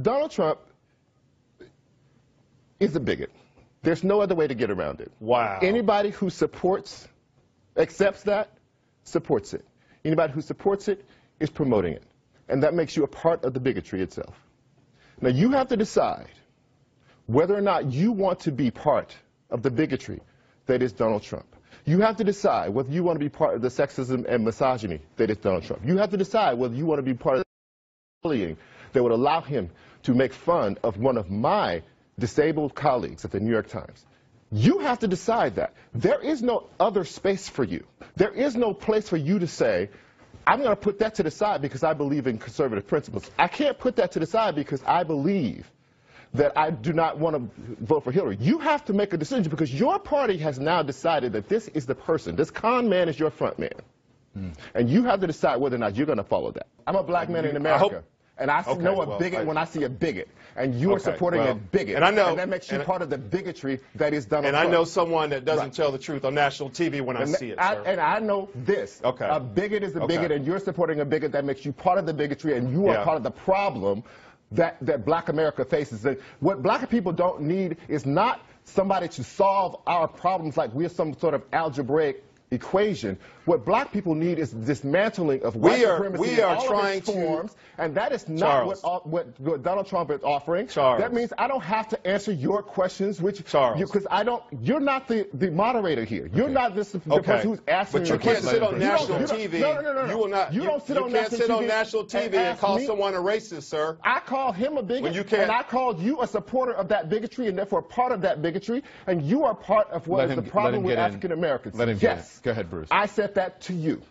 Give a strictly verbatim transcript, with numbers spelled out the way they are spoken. Donald Trump is a bigot. There's no other way to get around it. Wow. Anybody who supports, accepts that, supports it. Anybody who supports it is promoting it. And that makes you a part of the bigotry itself. Now, you have to decide whether or not you want to be part of the bigotry that is Donald Trump. You have to decide whether you want to be part of the sexism and misogyny that is Donald Trump. You have to decide whether you want to be part of the bullying that would allow him to make fun of one of my disabled colleagues at the New York Times. You have to decide that. There is no other space for you. There is no place for you to say, I'm going to put that to the side because I believe in conservative principles. I can't put that to the side because I believe that I do not want to vote for Hillary. You have to make a decision because your party has now decided that this is the person. This con man is your front man. Mm. And you have to decide whether or not you're going to follow that. I'm a black man in America. I and I okay, know a well, bigot I, when I see a bigot. And you okay, are supporting well, a bigot. And, I know, and that makes you and, part of the bigotry that is Donald Trump. And I know someone that doesn't right. tell the truth on national T V when and I see it, I, sir. And I know this. Okay. A bigot is a bigot, okay. and you're supporting a bigot. That makes you part of the bigotry, and you are yeah. part of the problem that, that black America faces. And what black people don't need is not somebody to solve our problems like we're some sort of algebraic equation. What black people need is dismantling of white we are, supremacy we are in all trying of its forms, to, and that is not what, what, what Donald Trump is offering. Charles. That means I don't have to answer your questions, which Charles, because I don't. You're not the, the moderator here. You're okay. not this, the okay. person who's asking. But you can't sit on national T V. No, no, no, no. You will not. You, you don't sit you on can't national sit on national T V and, and call me, someone a racist, sir. I call him a bigot, well, you and I called you a supporter of that bigotry, and therefore part of that bigotry, and you are part of what let is him, the problem with African Americans. Yes. Go ahead, Bruce. I said that to you.